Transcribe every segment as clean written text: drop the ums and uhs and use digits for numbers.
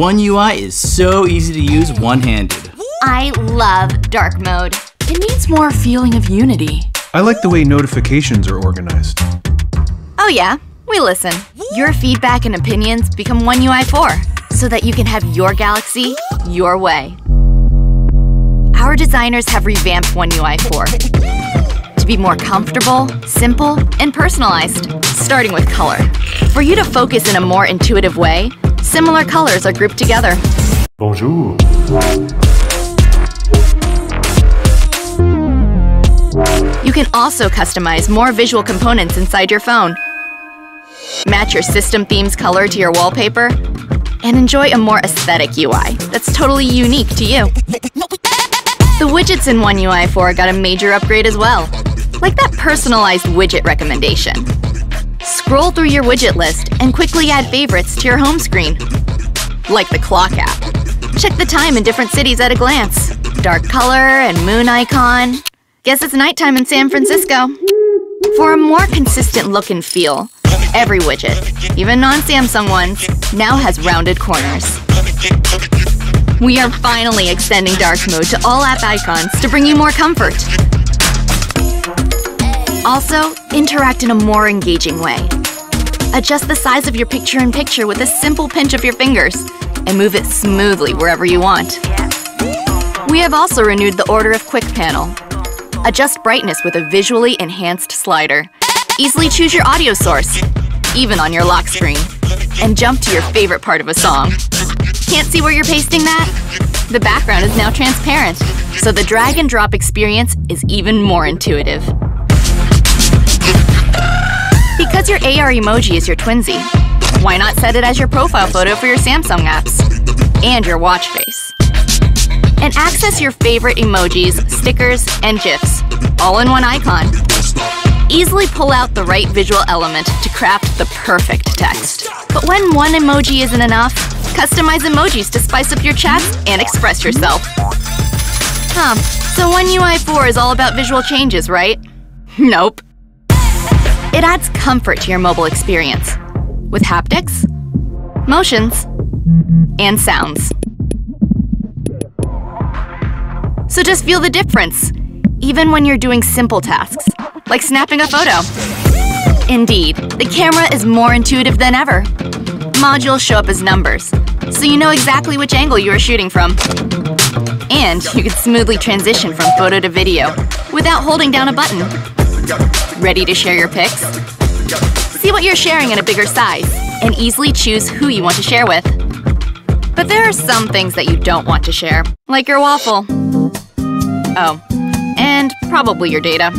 One UI is so easy to use one-handed. I love dark mode. It means more feeling of unity. I like the way notifications are organized. Oh yeah, we listen. Your feedback and opinions become One UI 4, so that you can have your Galaxy your way. Our designers have revamped One UI 4 to be more comfortable, simple, and personalized, starting with color. For you to focus in a more intuitive way, similar colors are grouped together. Bonjour. You can also customize more visual components inside your phone, match your system theme's color to your wallpaper, and enjoy a more aesthetic UI that's totally unique to you. The widgets in One UI 4 got a major upgrade as well, like that personalized widget recommendation. Scroll through your widget list and quickly add favorites to your home screen, like the clock app. Check the time in different cities at a glance. Dark color and moon icon. Guess it's nighttime in San Francisco. For a more consistent look and feel, every widget, even non-Samsung ones, now has rounded corners. We are finally extending dark mode to all app icons to bring you more comfort. Also, interact in a more engaging way. Adjust the size of your picture-in-picture with a simple pinch of your fingers and move it smoothly wherever you want. We have also renewed the order of quick panel. Adjust brightness with a visually enhanced slider. Easily choose your audio source, even on your lock screen, and jump to your favorite part of a song. Can't see where you're pasting that? The background is now transparent, so the drag and drop experience is even more intuitive. Because your AR emoji is your twinsy, why not set it as your profile photo for your Samsung apps and your watch face? And access your favorite emojis, stickers, and GIFs, all in one icon. Easily pull out the right visual element to craft the perfect text. But when one emoji isn't enough, customize emojis to spice up your chats and express yourself. So One UI 4 is all about visual changes, right? Nope. It adds comfort to your mobile experience with haptics, motions, and sounds. So just feel the difference, even when you're doing simple tasks, like snapping a photo. Indeed, the camera is more intuitive than ever. Modules show up as numbers, so you know exactly which angle you are shooting from. And you can smoothly transition from photo to video without holding down a button. Ready to share your pics? See what you're sharing in a bigger size, and easily choose who you want to share with. But there are some things that you don't want to share, like your waffle. Oh, and probably your data.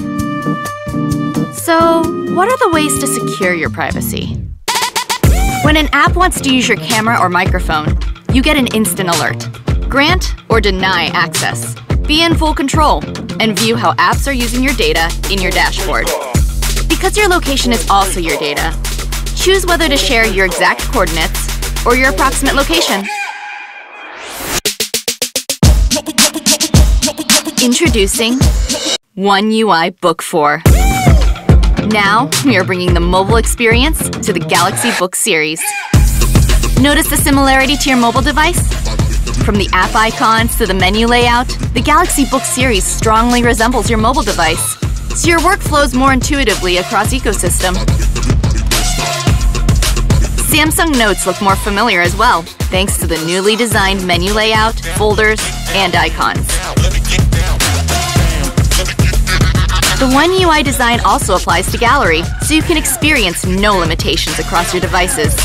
So, what are the ways to secure your privacy? When an app wants to use your camera or microphone, you get an instant alert. Grant or deny access. Be in full control and view how apps are using your data in your dashboard. Because your location is also your data, choose whether to share your exact coordinates or your approximate location. Introducing One UI Book 4. Now, we are bringing the mobile experience to the Galaxy Book series. Notice the similarity to your mobile device? From the app icons to the menu layout, the Galaxy Book series strongly resembles your mobile device, so your work flows more intuitively across ecosystem. Samsung Notes look more familiar as well, thanks to the newly designed menu layout, folders, and icons. The One UI design also applies to Gallery, so you can experience no limitations across your devices.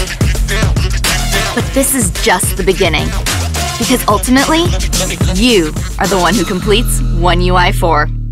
But this is just the beginning, because ultimately, you are the one who completes One UI 4.